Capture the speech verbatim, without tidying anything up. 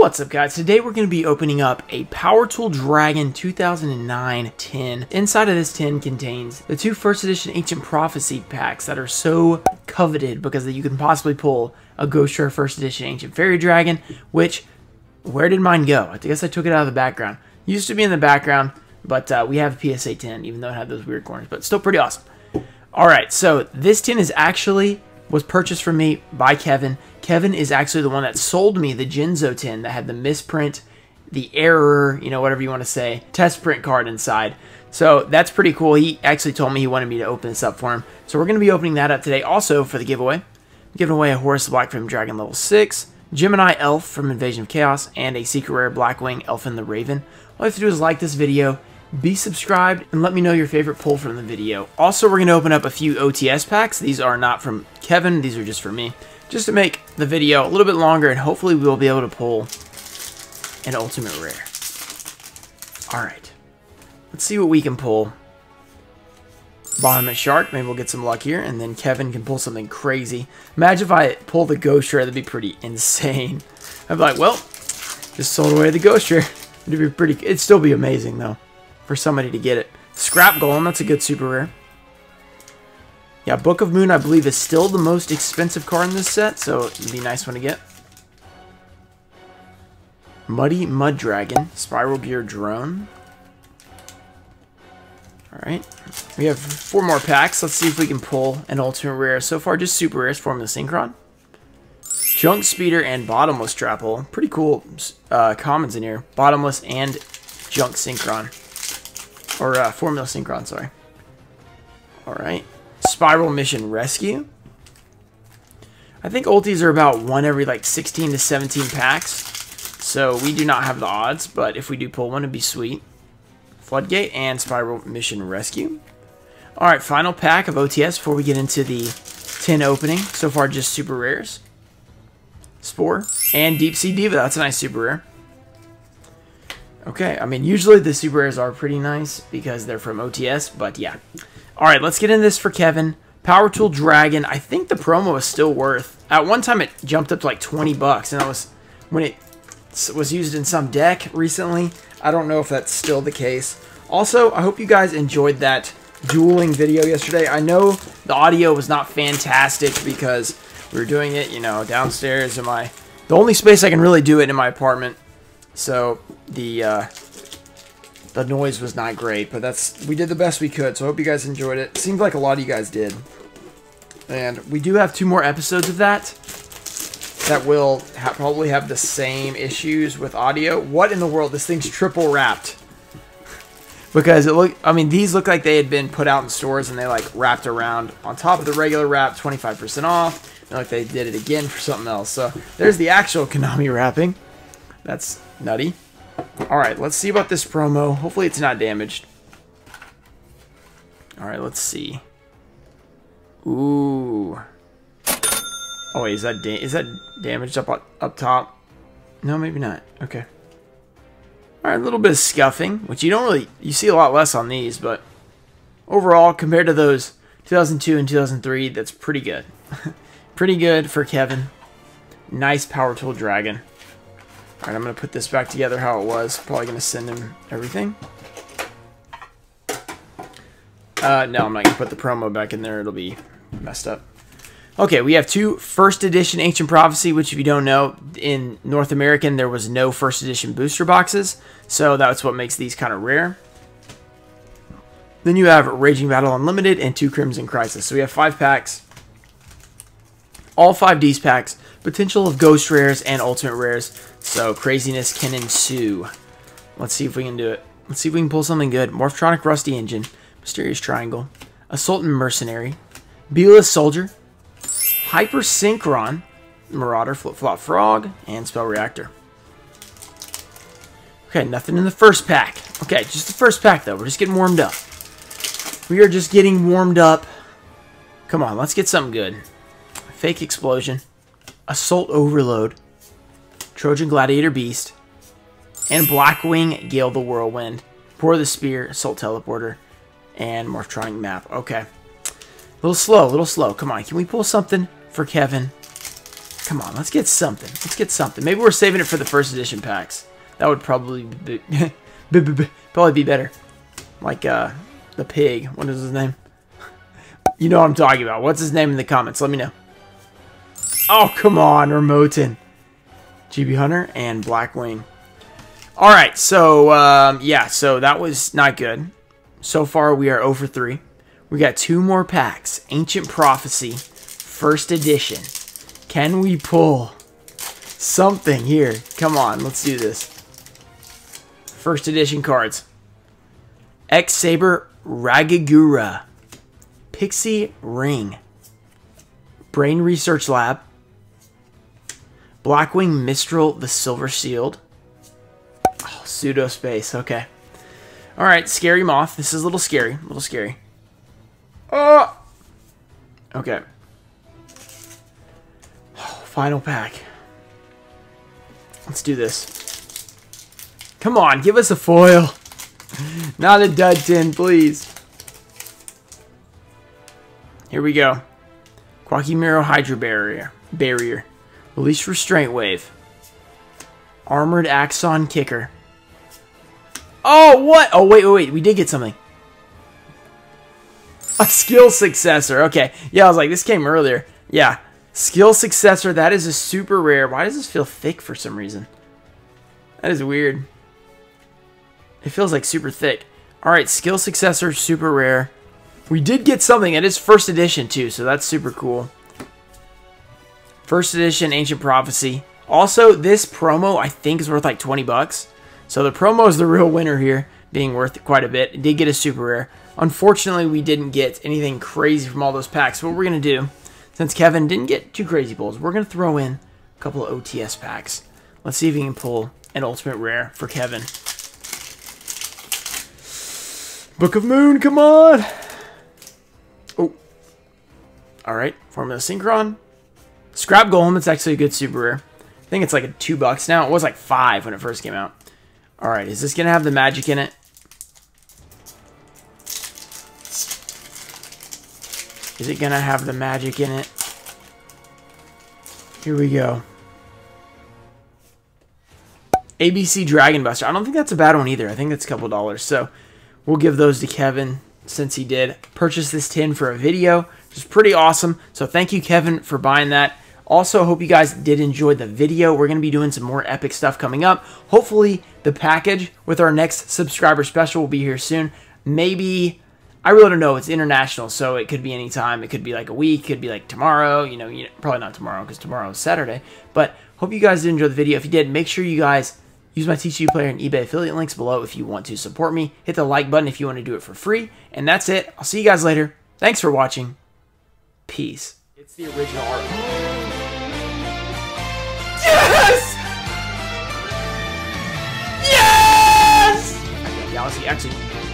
What's up, guys? Today we're going to be opening up a Power Tool Dragon two thousand nine tin. Inside of this tin contains the two first edition Ancient Prophecy packs that are so coveted because that you can possibly pull a Ghost Rare first edition Ancient Fairy Dragon, which, where did mine go? I guess I took it out of the background. It used to be in the background, but uh, we have a P S A tin, even though it had those weird corners, but still pretty awesome. Alright, so this tin is actually... was purchased for me by Kevin. Kevin is actually the one that sold me the Jinzo tin that had the misprint, the error, you know, whatever you want to say, test print card inside. So that's pretty cool. He actually told me he wanted me to open this up for him. So we're going to be opening that up today. Also for the giveaway, I'm giving away a Horus Black from Dragon Level six, Gemini Elf from Invasion of Chaos, and a Secret Rare Blackwing Elf and the Raven. All you have to do is like this video, be subscribed, and let me know your favorite pull from the video. Also, we're going to open up a few O T S packs. These are not from Kevin. These are just for me, just to make the video a little bit longer, and hopefully we'll be able to pull an ultimate rare. All right, let's see what we can pull. Bottomless Shark. Maybe we'll get some luck here, and then Kevin can pull something crazy. Imagine if I pull the Ghost Rare. That'd be pretty insane. I'd be like, well, just sold away the Ghost Rare. It'd be pretty... it'd still be amazing, though, for somebody to get it. Scrap Golem, that's a good super rare. Yeah, Book of Moon, I believe, is still the most expensive card in this set, so it'd be a nice one to get. Muddy Mud Dragon, Spiral Gear Drone. Alright, we have four more packs. Let's see if we can pull an ultimate rare. So far, just super rares, Formula Synchron, Junk Speeder, and Bottomless Trap Hole. Pretty cool uh, commons in here. Bottomless and Junk Synchron. Or uh, Formula Synchron, sorry. Alright. Spiral Mission Rescue. I think ulties are about one every like sixteen to seventeen packs. So we do not have the odds, but if we do pull one, it'd be sweet. Floodgate and Spiral Mission Rescue. Alright, final pack of O T S before we get into the tin opening. So far, just super rares. Spore and Deep Sea Diva. That's a nice super rare. Okay, I mean, usually the super rares are pretty nice because they're from O T S, but yeah. All right, let's get into this for Kevin. Power Tool Dragon. I think the promo is still worth... at one time, it jumped up to like twenty bucks, and that was when it was used in some deck recently. I don't know if that's still the case. Also, I hope you guys enjoyed that dueling video yesterday. I know the audio was not fantastic because we were doing it, you know, downstairs in my... the only space I can really do it in my apartment. So the uh, the noise was not great, but that's we did the best we could. So I hope you guys enjoyed it. Seems like a lot of you guys did, and we do have two more episodes of that that will ha probably have the same issues with audio. What in the world? This thing's triple wrapped because it look... I mean, these look like they had been put out in stores and they like wrapped around on top of the regular wrap, twenty-five percent off. And like they did it again for something else. So there's the actual Konami wrapping. That's nutty. Alright, let's see about this promo. Hopefully it's not damaged. Alright, let's see. Ooh. Oh, wait, is that, da is that damaged up, up top? No, maybe not. Okay. Alright, a little bit of scuffing, which you don't really... you see a lot less on these, but overall, compared to those two thousand two and two thousand three, that's pretty good. Pretty good for Kevin. Nice Power Tool Dragon. Alright, I'm going to put this back together how it was. Probably going to send him everything. Uh, no, I'm not going to put the promo back in there. It'll be messed up. Okay, we have two first edition Ancient Prophecy, which if you don't know, in North American, there was no first edition booster boxes. So that's what makes these kind of rare. Then you have Raging Battle Unlimited and two Crimson Crisis. So we have five packs. All five Ds packs. Potential of Ghost Rares and Ultimate Rares. So craziness can ensue. Let's see if we can do it. Let's see if we can pull something good. Morphtronic Rusty Engine, Mysterious Triangle, Assault and Mercenary, Beelze Soldier, Hyper Synchron, Marauder, Flip-Flop Frog, and Spell Reactor. Okay, nothing in the first pack. Okay, just the first pack though. We're just getting warmed up. We are just getting warmed up. Come on, let's get something good. Fake Explosion, Assault Overload, Trojan Gladiator Beast, and Blackwing Gale the Whirlwind, Pour the Spear, Assault Teleporter, and Morphtronic Map. Okay. A little slow, a little slow. Come on, can we pull something for Kevin? Come on, let's get something. Let's get something. Maybe we're saving it for the first edition packs. That would probably be, probably be better. Like, uh, the pig. What is his name? You know what I'm talking about. What's his name in the comments? Let me know. Oh, come on, Remotin. G B Hunter and Blackwing. Alright, so, um, yeah, so that was not good. So far, we are zero for three. We got two more packs. Ancient Prophecy, first edition. Can we pull something here? Come on, let's do this. First edition cards. X-Saber Ragagura. Pixie Ring. Brain Research Lab. Blackwing Mistral the Silver Sealed. Oh, Pseudo Space, okay. Alright, Scary Moth. This is a little scary. A little scary. Oh! Okay. Final pack. Let's do this. Come on, give us a foil. Not a dud tin, please. Here we go. Quackymero Hydro Barrier. Barrier. Release Restraint Wave. Armored Axon Kicker. Oh, what? Oh, wait, wait, wait. We did get something. A Skill Successor. Okay. Yeah, I was like, this came earlier. Yeah. Skill Successor, that is a super rare. Why does this feel thick for some reason? That is weird. It feels like super thick. Alright, Skill Successor, super rare. We did get something. It is first edition too, so that's super cool. First edition Ancient Prophecy. Also, this promo I think is worth like twenty bucks. So the promo is the real winner here, being worth quite a bit. It did get a super rare. Unfortunately, we didn't get anything crazy from all those packs. What we're going to do, since Kevin didn't get two crazy pulls, we're going to throw in a couple of O T S packs. Let's see if we can pull an ultimate rare for Kevin. Book of Moon, come on! Oh. Alright, Formula Synchron. Scrap Golem, it's actually a good super rare. I think it's like a two bucks now. It was like five when it first came out. Alright, is this going to have the magic in it? Is it gonna have the magic in it? Here we go. A B C Dragon Buster. I don't think that's a bad one either. I think that's a couple dollars. So we'll give those to Kevin since he did purchase this tin for a video, which is pretty awesome. So thank you, Kevin, for buying that. Also, hope you guys did enjoy the video. We're gonna be doing some more epic stuff coming up. Hopefully, the package with our next subscriber special will be here soon. Maybe... I really don't know. It's international, so it could be any time. It could be like a week. It could be like tomorrow. You know, you know probably not tomorrow because tomorrow is Saturday. But hope you guys did enjoy the video. If you did, make sure you guys use my T C U player and eBay affiliate links below if you want to support me. Hit the like button if you want to do it for free. And that's it. I'll see you guys later. Thanks for watching. Peace. It's the original art. Yes! Yes! Okay, yeah, let's see. Actually...